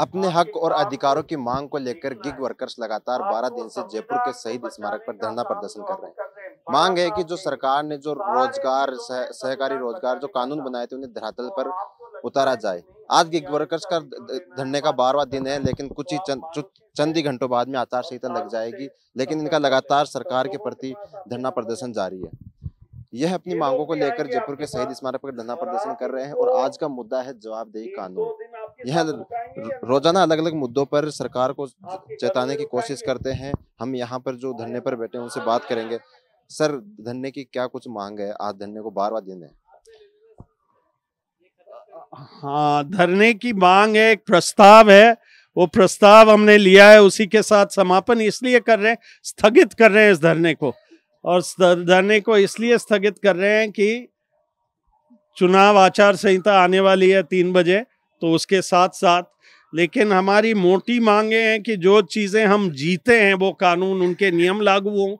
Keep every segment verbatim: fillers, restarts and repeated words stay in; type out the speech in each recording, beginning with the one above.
अपने हक और अधिकारों की मांग को लेकर गिग वर्कर्स लगातार बारह दिन से जयपुर के शहीद स्मारक पर धरना प्रदर्शन कर रहे हैं। मांग है कि जो सरकार ने जो रोजगार सह, सहकारी रोजगार जो कानून बनाए थे उन्हें धरातल पर उतारा जाए। आज गिग वर्कर्स का धरने का बारहवां दिन है, लेकिन कुछ ही चंद चंद ही घंटों बाद में आचार संहिता लग जाएगी, लेकिन इनका लगातार सरकार के प्रति धरना प्रदर्शन जारी है। यह अपनी मांगों को लेकर जयपुर के शहीद स्मारक पर धरना प्रदर्शन कर रहे हैं और आज का मुद्दा है जवाबदेही कानून। यह रोजाना अलग अलग मुद्दों पर सरकार को चेताने की कोशिश करते हैं। हम यहाँ पर जो धरने पर बैठे हैं उनसे बात करेंगे। सर, धरने की क्या कुछ मांग है? आज धरने को बारहवां दिन है। हाँ, धरने की मांग है, एक प्रस्ताव है, वो प्रस्ताव हमने लिया है, उसी के साथ समापन इसलिए कर रहे हैं, स्थगित कर रहे हैं इस धरने को। और धरने को इसलिए स्थगित कर रहे हैं कि चुनाव आचार संहिता आने वाली है तीन बजे, तो उसके साथ साथ। लेकिन हमारी मोटी मांगे हैं कि जो चीज़ें हम जीते हैं वो कानून, उनके नियम लागू हों,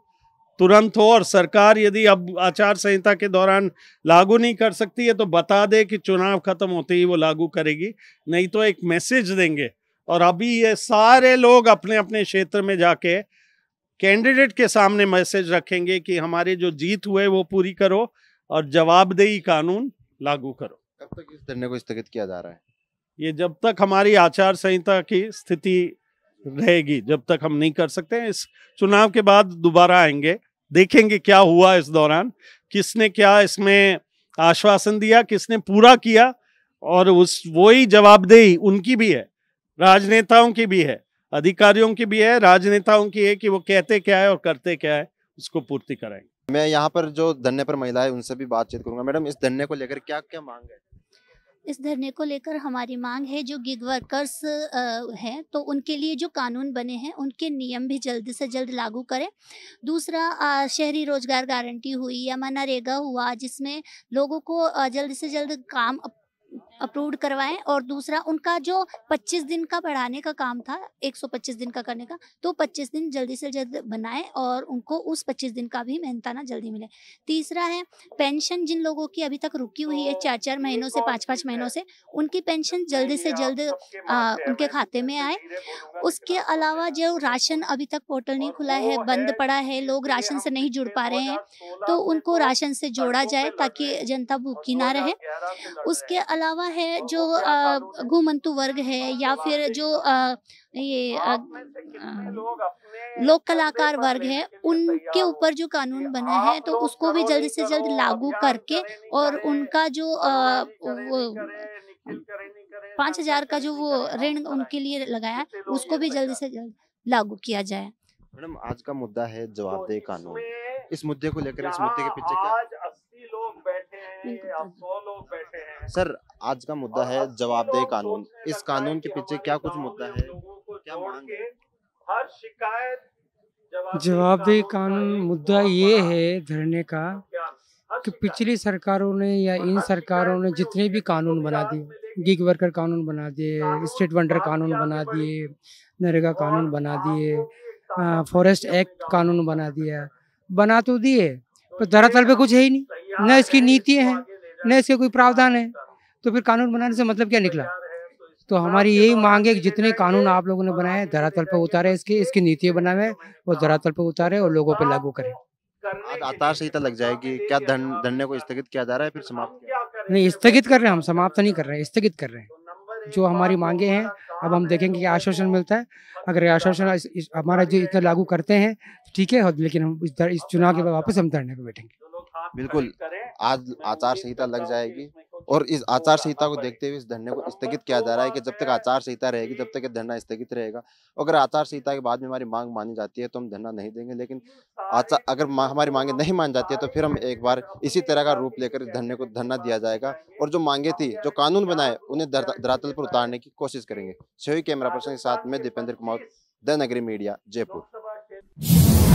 तुरंत हो। और सरकार यदि अब आचार संहिता के दौरान लागू नहीं कर सकती है तो बता दे कि चुनाव खत्म होते ही वो लागू करेगी, नहीं तो एक मैसेज देंगे। और अभी ये सारे लोग अपने अपने क्षेत्र में जाके कैंडिडेट के सामने मैसेज रखेंगे कि हमारे जो जीत हुए वो पूरी करो और जवाबदेही कानून लागू करो। कब तक इस धरने को स्थगित किया जा रहा है? ये जब तक हमारी आचार संहिता की स्थिति रहेगी, जब तक हम नहीं कर सकते। इस चुनाव के बाद दोबारा आएंगे, देखेंगे क्या हुआ इस दौरान, किसने क्या इसमें आश्वासन दिया, किसने पूरा किया। और उस वही जवाबदेही उनकी भी है, राजनेताओं की भी है, अधिकारियों की भी है, राजनेताओं की है कि वो कहते क्या है और करते क्या है, उसको पूर्ति कराएंगे। मैं यहाँ पर जो धरने पर महिला है उनसे भी बातचीत करूंगा। मैडम, इस धरने को लेकर क्या क्या मांग है? इस धरने को लेकर हमारी मांग है जो गिग वर्कर्स हैं तो उनके लिए जो कानून बने हैं उनके नियम भी जल्द से जल्द लागू करें। दूसरा, शहरी रोजगार गारंटी हुई या मनरेगा हुआ, जिसमें लोगों को जल्द से जल्द काम अप्रूव करवाएं। और दूसरा, उनका जो पच्चीस दिन का बढ़ाने का काम था, एक सौ पच्चीस दिन का करने का, तो पच्चीस दिन जल्दी से जल्द बनाएं और उनको उस पच्चीस दिन का भी मेहनताना जल्दी मिले। तीसरा है पेंशन, जिन लोगों की अभी तक रुकी हुई है चार चार महीनों से, पाँच पाँच महीनों से, उनकी पेंशन जल्दी से जल्द आ, उनके खाते में आए। उसके अलावा जो राशन अभी तक पोर्टल नहीं खुला है, बंद पड़ा है, लोग राशन से नहीं जुड़ पा रहे हैं, तो उनको राशन से जोड़ा जाए ताकि जनता भूखी ना रहे। उसके अलावा है जो घुमंतु वर्ग है या फिर जो आ, ये आ, लोक कलाकार वर्ग है, उनके ऊपर जो कानून बना है तो उसको भी जल्द से जल्द लागू करके और उनका जो आ, पाँच हजार का जो वो ऋण उनके लिए लगाया उसको भी जल्द से जल्द लागू किया जाए। मैडम, आज का मुद्दा है जवाबदेही कानून। इस मुद्दे को लेकर, इस मुद्दे के पीछे क्या? सर, आज का मुद्दा है जवाबदेही कानून। इस कानून के पीछे क्या कुछ मुद्दा है, क्या मांग है? जवाबदेही कानून मुद्दा ये है धरने का कि पिछली सरकारों ने या इन सरकारों ने जितने भी कानून बना दिए, गिग वर्कर कानून बना दिए, स्ट्रीट वेंडर कानून बना दिए, नरेगा कानून बना दिए, फॉरेस्ट एक्ट कानून बना दिया, बना तो दिए पर धरातल पे कुछ है ही नहीं, न इसकी नीतियाँ हैं, न इसके कोई प्रावधान है, तो फिर कानून बनाने से मतलब क्या निकला? तो हमारी यही मांग है कि जितने कानून आप लोगों ने बनाए धरातल पर उतारे, इसकी इसकी नीतियाँ बनाए और धरातल पर उतारे और लोगों पर लागू करें। आचार संहिता लग जाएगी, क्या धरने को स्थगित किया जा रहा है फिर समाप्त? नहीं, स्थगित कर रहे हैं हम, समाप्त नहीं कर रहे हैं, स्थगित कर रहे हैं। जो हमारी मांगे हैं अब हम देखेंगे कि आश्वासन मिलता है, अगर आश्वासन हमारा जो इतना लागू करते हैं ठीक है, लेकिन हम इस, इस चुनाव के बाद वापस हम धरने पे बैठेंगे। बिल्कुल, आज आचार संहिता लग जाएगी और इस आचार संहिता को देखते हुए इस धरने को स्थगित किया जा रहा है कि जब तक आचार संहिता रहेगी तब तक धरना स्थगित रहेगा। अगर आचार संहिता के बाद में हमारी मांग मानी जाती है तो हम धरना नहीं देंगे, लेकिन आचार अगर मा, हमारी मांगे नहीं मान जाती है तो फिर हम एक बार इसी तरह का रूप लेकर धरने को धरना दिया जाएगा और जो मांगे थी, जो कानून बनाए, उन्हें धरातल पर उतारने की कोशिश करेंगे। सहयोगी कैमरा पर्सन के साथ में दीपेंद्र कुमार, द नगरी मीडिया, जयपुर।